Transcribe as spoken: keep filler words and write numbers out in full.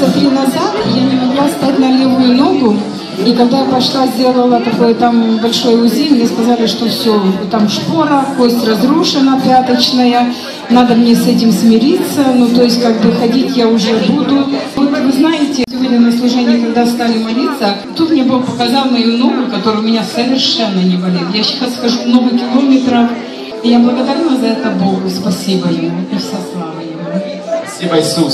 месяца три назад я не могла встать на левую ногу, и когда я пошла, сделала такой там большой УЗИ, мне сказали, что все, там шпора, кость разрушена пяточная, надо мне с этим смириться, ну то есть как бы ходить я уже буду. Вот вы знаете, сегодня на служении, когда стали молиться, тут мне Бог показал мою ногу, которая у меня совершенно не болит. Я сейчас хожу много километров, и я благодарна за это Богу, спасибо Ему и вся слава Ему. Спасибо, Иисус.